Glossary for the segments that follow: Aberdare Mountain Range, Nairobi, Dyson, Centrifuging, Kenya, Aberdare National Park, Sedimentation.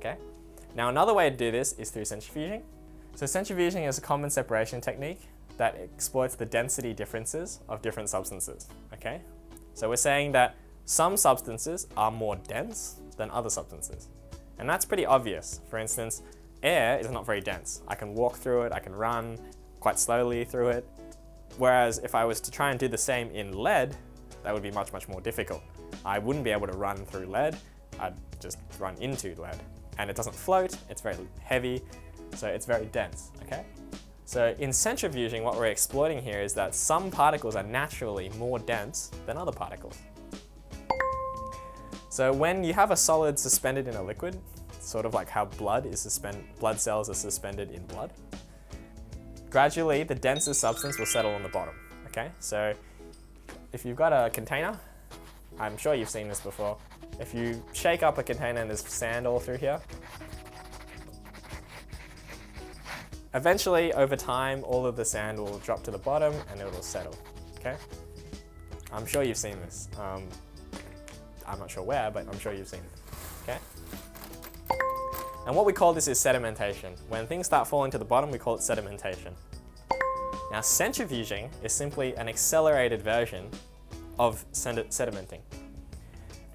Okay. Now another way to do this is through centrifuging. So centrifuging is a common separation technique that exploits the density differences of different substances. Okay. So we're saying that some substances are more dense than other substances. And that's pretty obvious. For instance, air is not very dense. I can walk through it, I can run quite slowly through it. Whereas if I was to try and do the same in lead, that would be much, much more difficult. I wouldn't be able to run through lead, I'd just run into lead. And it doesn't float, it's very heavy, so it's very dense, okay? So in centrifuging, what we're exploiting here is that some particles are naturally more dense than other particles. So when you have a solid suspended in a liquid, sort of like how blood cells are suspended in blood, gradually the densest substance will settle on the bottom, okay? So if you've got a container, I'm sure you've seen this before. If you shake up a container and there's sand all through here, eventually over time, all of the sand will drop to the bottom and it'll settle, okay? I'm sure you've seen this. I'm not sure where, but I'm sure you've seen it, okay? And what we call this is sedimentation. When things start falling to the bottom, we call it sedimentation. Now centrifuging is simply an accelerated version of sedimenting.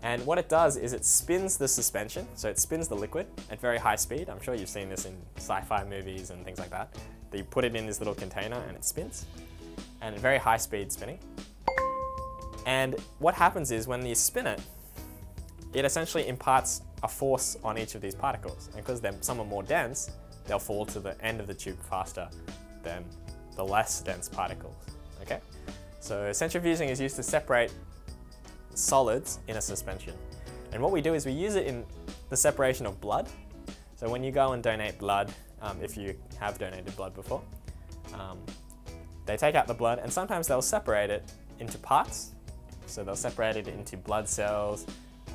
And what it does is it spins the suspension, so it spins the liquid at very high speed. I'm sure you've seen this in sci-fi movies and things like that. They put it in this little container and it spins, and at very high speed spinning. And what happens is when you spin it, it essentially imparts a force on each of these particles. And because some are more dense, they'll fall to the end of the tube faster than the less dense particles, okay? So centrifuging is used to separate solids in a suspension. And what we do is we use it in the separation of blood. So when you go and donate blood, if you have donated blood before, they take out the blood and sometimes they'll separate it into parts. So they'll separate it into blood cells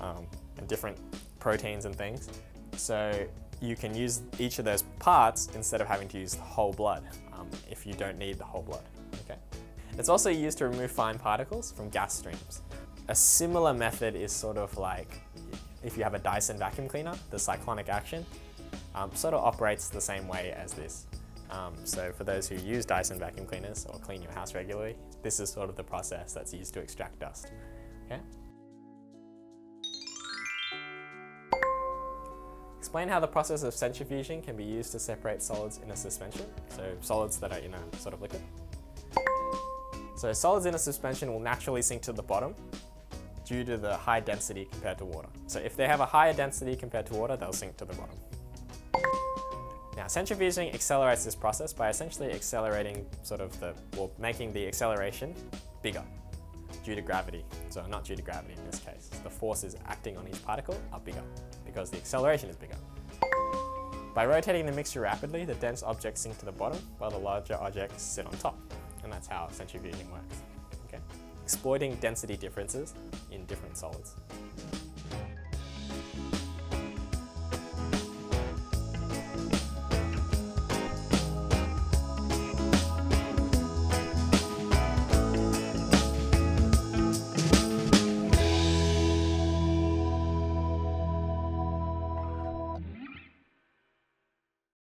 and different proteins and things. So you can use each of those parts instead of having to use the whole blood if you don't need the whole blood, okay? It's also used to remove fine particles from gas streams. A similar method is sort of like if you have a Dyson vacuum cleaner, the cyclonic action sort of operates the same way as this. So for those who use Dyson vacuum cleaners or clean your house regularly, this is sort of the process that's used to extract dust, okay? Explain how the process of centrifuging can be used to separate solids in a suspension, so solids that are in a sort of liquid. So solids in a suspension will naturally sink to the bottom due to the high density compared to water. So if they have a higher density compared to water, they'll sink to the bottom. Now centrifuging accelerates this process by essentially accelerating sort of making the acceleration bigger due to gravity. So not due to gravity in this case, the forces acting on each particle are bigger, because the acceleration is bigger. By rotating the mixture rapidly, the dense objects sink to the bottom while the larger objects sit on top. And that's how centrifuging works, okay? Exploiting density differences in different solids.